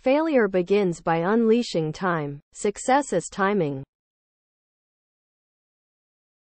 Failure begins by unleashing time. Success is timing.